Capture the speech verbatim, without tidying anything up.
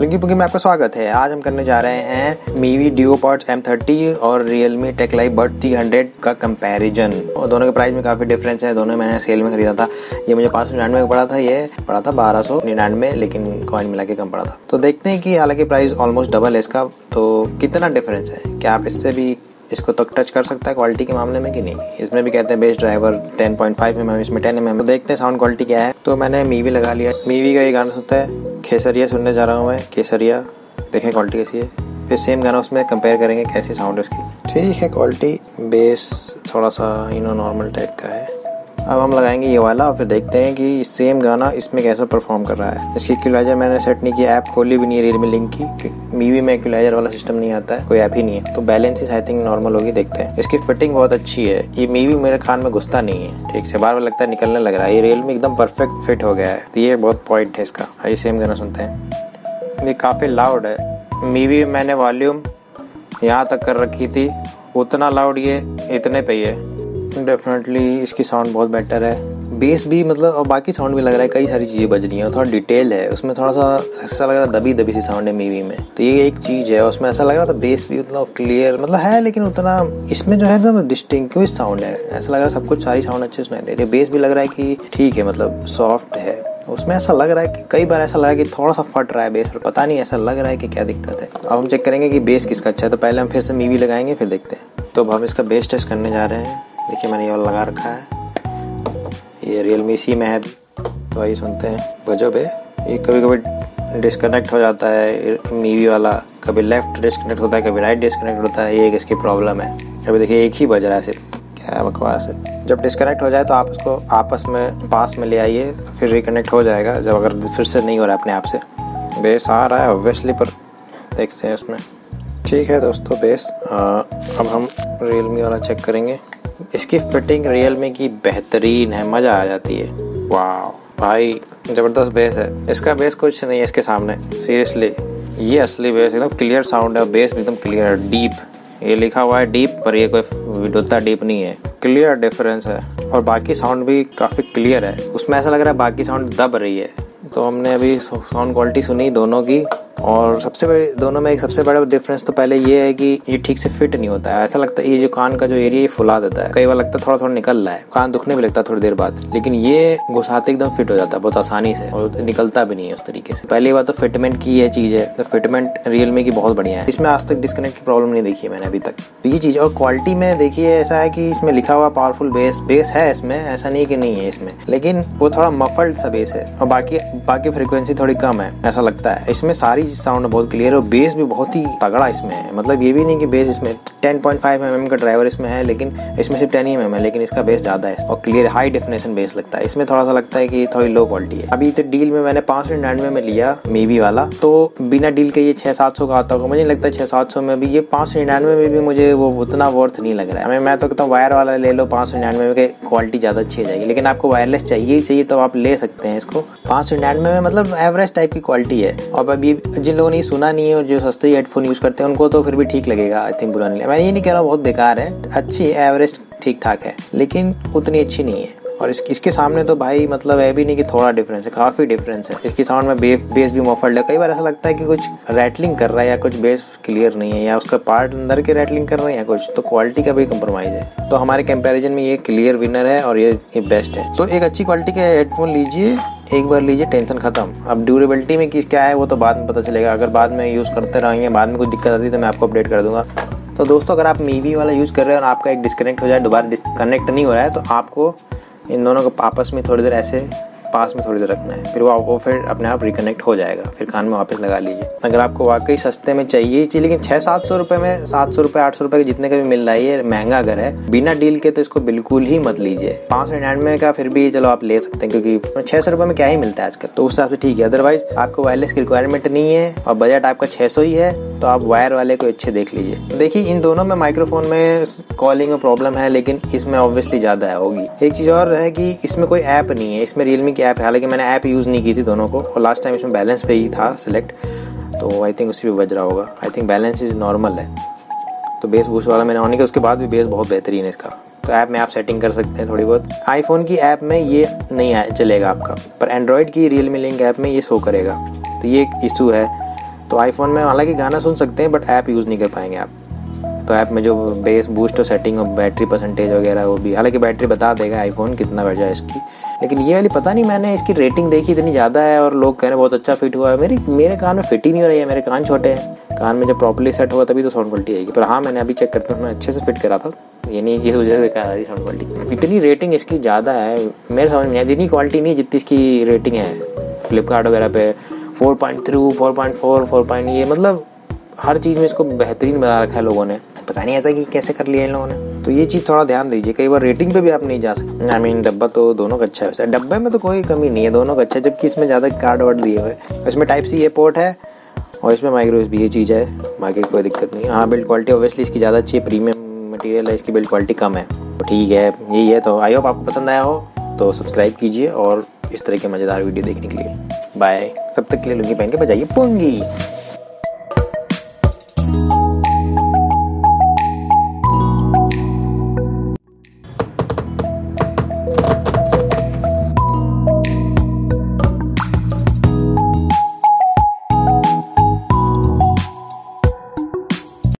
लुंगी पुंगी में आपका स्वागत है। आज हम करने जा रहे हैं Mivi DuoPods M thirty और Realme tech live bird three hundred का कंपैरिजन। और दोनों के प्राइस में काफ़ी डिफरेंस है। दोनों मैंने सेल में खरीदा था। ये मुझे पाँच सौ निन्यानवे का पड़ा था, ये पड़ा था बारह सौ निन्यानवे, लेकिन कॉइन मिला के कम पड़ा था। तो देखते हैं कि हालांकि प्राइस ऑलमोस्ट डबल है इसका, तो कितना डिफरेंस है, क्या आप इससे भी इसको तक टच कर सकता है क्वालिटी के मामले में कि नहीं। इसमें भी कहते हैं best driver ten point five M M, इसमें टेन एम एम। तो देखते हैं साउंड क्वालिटी क्या है। तो मैंने मीवी लगा लिया। मीवी का ये गाना सुनता है, खेसरिया सुनने जा रहा हूँ मैं, खेसरिया। देखें क्वालिटी कैसी है, फिर सेम गाना उसमें कंपेयर करेंगे कैसी साउंड है उसकी। ठीक है क्वालिटी, बेस थोड़ा सा यूनो नॉर्मल टाइप का है। अब हम लगाएंगे ये वाला और फिर देखते हैं कि सेम गाना इसमें कैसा परफॉर्म कर रहा है। इसकी इक्वलाइजर मैंने सेट नहीं किया, ऐप खोली भी नहीं है रियलमी लिंक की। मीवी में इक्वलाइजर वाला सिस्टम नहीं आता है, कोई ऐप ही नहीं है, तो बैलेंस आई थिंक नॉर्मल होगी। देखते हैं। इसकी फिटिंग बहुत अच्छी है। ये मीवी मेरे कान में घुसता नहीं है ठीक से, बार बार लगता है निकलने लग रहा है। ये रियलमी एकदम परफेक्ट फिट हो गया है, तो ये बहुत पॉइंट है इसका। ये सेम गाना सुनते हैं, ये काफ़ी लाउड है। मीवी में मैंने वॉल्यूम यहाँ तक कर रखी थी, उतना लाउड ये इतने पे ही है। डेफिनेटली इसकी साउंड बहुत बेटर है। बेस भी मतलब और बाकी साउंड भी लग रहा है, कई सारी चीज़ें बज रही हैं। थोड़ा डिटेल है उसमें, थोड़ा सा ऐसा लग रहा है दबी दबी सी साउंड है मीवी में, तो ये एक चीज़ है। उसमें ऐसा लग रहा था बेस भी उतना क्लियर मतलब है, लेकिन उतना इसमें जो है ना डिस्टिंक्टिव साउंड है। ऐसा लग रहा है सब कुछ, सारी साउंड अच्छे सुनाई दे रही है। बेस भी लग रहा है कि ठीक है, मतलब सॉफ्ट है। उसमें ऐसा लग रहा है कि कई बार ऐसा लगा कि थोड़ा सा फट रहा है बेस पर, पता नहीं ऐसा लग रहा है कि क्या दिक्कत है। अब हम चेक करेंगे कि बेस किसका अच्छा है। तो पहले हम फिर से मीवी लगाएंगे, फिर देखते हैं। तो अब हम इसका बेस टेस्ट करने जा रहे हैं। देखिए मैंने ये लगा रखा है, ये रियलमी सी में है। तो आइए सुनते हैं। गजब है ये, कभी कभी डिस्कनेक्ट हो जाता है मीवी वाला, कभी लेफ्ट डिस्कनेक्ट होता है, कभी राइट डिस्कनेक्ट होता है। ये एक इसकी प्रॉब्लम है। अभी देखिए एक ही बज रहा है सिर्फ, क्या बकवास है। जब डिस्कनेक्ट हो जाए तो आप उसको आपस में पास में ले आइए, तो फिर रिकनेक्ट हो जाएगा। जब अगर फिर से नहीं हो रहा है अपने आप से, बेस आ रहा है ऑब्वियसली, पर देखते हैं उसमें। ठीक है दोस्तों बेस। अब हम रियलमी वाला चेक करेंगे। इसकी फिटिंग रियलमी की बेहतरीन है, मज़ा आ जाती है। वाह भाई ज़बरदस्त बेस है इसका, बेस कुछ नहीं है इसके सामने सीरियसली। ये असली बेस एकदम क्लियर साउंड है, बेस एकदम क्लियर डीप। ये लिखा हुआ है डीप, पर ये कोई उतना डीप नहीं है, क्लियर डिफरेंस है। और बाकी साउंड भी काफ़ी क्लियर है। उसमें ऐसा लग रहा है बाकी साउंड दब रही है। तो हमने अभी साउंड क्वालिटी सुनी दोनों की, और सबसे बड़े दोनों में एक सबसे बड़ा डिफरेंस तो पहले ये है कि ये ठीक से फिट नहीं होता है। ऐसा लगता है ये जो कान का जो एरिया ये फुला देता है, कई बार लगता है थोड़ा थोड़ा निकल रहा है, कान दुखने भी लगता है थोड़ी देर बाद। लेकिन ये घुसाते एकदम फिट हो जाता है बहुत आसानी से, और निकलता भी नहीं है उस तरीके से। पहली बात तो फिटमेंट की ये चीज़ है, तो फिटमेंट रियलमी की बहुत बढ़िया है। इसमें आज तक डिस्कनेक्ट की प्रॉब्लम नहीं देखी मैंने अभी तक, तो ये चीज़। और क्वालिटी में देखिए ऐसा है कि इसमें लिखा हुआ पावरफुल बेस बेस है इसमें, ऐसा नहीं कि नहीं है इसमें, लेकिन वो थोड़ा मफल्ड सा बेस है। और बाकी बाकी फ्रिक्वेंसी थोड़ी कम है ऐसा लगता है। इसमें सारी साउंड बहुत क्लियर है, और बेस भी बहुत ही तगड़ा इसमें है। मतलब ये भी नहीं कि बेस इसमें ten point five M M का ड्राइवर इसमें है, लेकिन इसमें सिर्फ टेन एम एम है, लेकिन इसका बेस ज़्यादा है और क्लियर हाई डेफिनेशन बेस लगता है। इसमें थोड़ा सा लगता है कि थोड़ी लो क्वालिटी है। अभी तो डील में मैंने पाँच सौ निन्यानवे में लिया मीवी वाला, तो बिना डील के ये छः सात सौ का आता होगा, मुझे लगता है छः सात सौ में भी। ये पाँच सौ निन्यानवे में भी मुझे वो उतना वर्थ नहीं लग रहा है। मैं तो कहता हूँ वायर वाला ले लो, पाँच सौ निन्यानवे में की क्वालिटी ज़्यादा अच्छी हो जाएगी। लेकिन आपको वायरलेस चाहिए ही चाहिए, तो आप ले सकते हैं इसको। पाँच सौ निन्यानवे में मतलब एवरेज टाइप की क्वालिटी है। और अभी जिन लोगों ने सुना नहीं है और जो सस्ते हेडफोन यूज़ करते हैं उनको तो फिर भी ठीक लगेगा आई थिंक, बुरा नहीं लगेगा। मैं ये नहीं कह रहा हूँ बहुत बेकार है, अच्छी एवरेज ठीक ठाक है, लेकिन उतनी अच्छी नहीं है। और इस, इसके सामने तो भाई मतलब है भी नहीं कि थोड़ा डिफरेंस है, काफ़ी डिफरेंस है। इसकी साउंड में बे, बेस भी मफल्ड है। कई बार ऐसा लगता है कि कुछ रैटलिंग कर रहा है, या कुछ बेस क्लियर नहीं है, या उसका पार्ट अंदर के रैटलिंग कर रहे हैं कुछ, तो क्वालिटी का भी कंप्रोमाइज़ है। तो हमारे कंपैरिजन में ये क्लियर विनर है, और ये, ये बेस्ट है। तो एक अच्छी क्वालिटी का हेडफोन लीजिए, एक बार लीजिए, टेंशन खत्म। अब ड्यूरेबिलिटी में किस क्या है वो तो बाद में पता चलेगा। अगर बाद में यूज़ करते रहेंगे, बाद में कुछ दिक्कत आती है तो मैं आपको अपडेट कर दूंगा। तो दोस्तों अगर आप मीवी वाला यूज़ कर रहे हैं और आपका एक डिस्कनेक्ट हो जाए, दोबारा डिस्कनेक्ट नहीं हो रहा है, तो आपको इन दोनों को आपस में थोड़ी देर ऐसे पास में थोड़ी देर रखना है, फिर वो वो फिर अपने आप रिकनेक्ट हो जाएगा, फिर कान में वापस लगा लीजिए। अगर आपको वाकई सस्ते में चाहिए चाहिए लेकिन छः सात सौ रुपये में, सात सौ रुपये आठ सौ रुपये के जितने का भी मिल रहा है, ये महंगा अगर है बिना डील के तो इसको बिल्कुल ही मत लीजिए। पाँच सौ निन्यानवे का फिर भी चलो आप ले सकते हैं, क्योंकि छः सौ रुपये में क्या ही मिलता है आजकल, तो उस हिसाब से ठीक है। अदरवाइज आपको वायरलेस की रिक्वायरमेंट नहीं है और बजट आपका छः सौ ही है, तो आप वायर वाले को अच्छे देख लीजिए। देखिए इन दोनों में माइक्रोफोन में कॉलिंग में प्रॉब्लम है, लेकिन इसमें ऑब्वियसली ज़्यादा होगी। एक चीज़ और है कि इसमें कोई ऐप नहीं है, इसमें रियलमी ऐप है। हालांकि मैंने ऐप यूज़ नहीं की थी दोनों को, और लास्ट टाइम इसमें बैलेंस पे ही था सिलेक्ट, तो आई थिंक उसी पे बज रहा होगा। I think balance is normal है। तो बेस बूस्ट वाला मैंने होने के उसके बाद भी बेस बहुत बेहतरीन है इसका। तो ऐप में आप सेटिंग कर सकते हैं थोड़ी बहुत। आईफोन की ऐप में ये नहीं चलेगा आपका, पर एंड्रॉयड की रियलमी लिंक ऐप में ये शो करेगा, तो ये एक इशू है। तो आईफोन में हालांकि गाना सुन सकते हैं बट ऐप यूज़ नहीं कर पाएंगे आप। तो ऐप में जो बेस बूस्ट और सेटिंग और बैटरी परसेंटेज वगैरह वो भी, हालांकि बैटरी बता देगा आईफोन कितना बैठ जाए इसकी। लेकिन ये वाली पता नहीं, मैंने इसकी रेटिंग देखी इतनी ज़्यादा है और लोग कह रहे हैं बहुत अच्छा फिट हुआ है, मेरी मेरे कान में फिट ही नहीं हो रही है, मेरे कान छोटे हैं। कान में जब प्रॉपर्ली सेट होगा तभी तो साउंड क्वालिटी आएगी। पर हाँ, मैंने अभी चेक करते हुए अच्छे से फिट करा था, ये नहीं कि इस वजह से बेकार आ रही साउंड क्वालिटी। इतनी रेटिंग इसकी ज़्यादा है, मेरे समझ में इतनी क्वालिटी नहीं जितनी इसकी रेटिंग है फ्लिपकार्ट वगैरह पे। Four point three four point four four point ये मतलब हर चीज़ में इसको बेहतरीन बना रखा है लोगों ने, पता नहीं ऐसा कि कैसे कर लिया इन लोगों ने। तो ये चीज़ थोड़ा ध्यान दीजिए, कई बार रेटिंग पे भी आप नहीं जा सकते। आई मीन डब्बा तो दोनों का अच्छा है, वैसे डब्बे में तो कोई कमी नहीं है, दोनों का अच्छा है। जबकि इसमें ज़्यादा कार्ड वर्ड दिए हुए, इसमें टाइप सी ये पोर्ट है और इसमें माइक्रो यूएसबी ये चीज़ है, बाकी कोई दिक्कत नहीं। हाँ, बिल्ड क्वालिटी ऑब्वियसली इसकी ज़्यादा अच्छी है, प्रीमियम मटीरियल है, इसकी बिल्ड क्वालिटी कम है। तो ठीक है, यही है। तो आई होप आपको पसंद आया हो, तो सब्सक्राइब कीजिए और इस तरह के मज़ेदार वीडियो देखने के लिए बाय। तब तक के लिए लुंगी पहन के बजाइए पुंगी।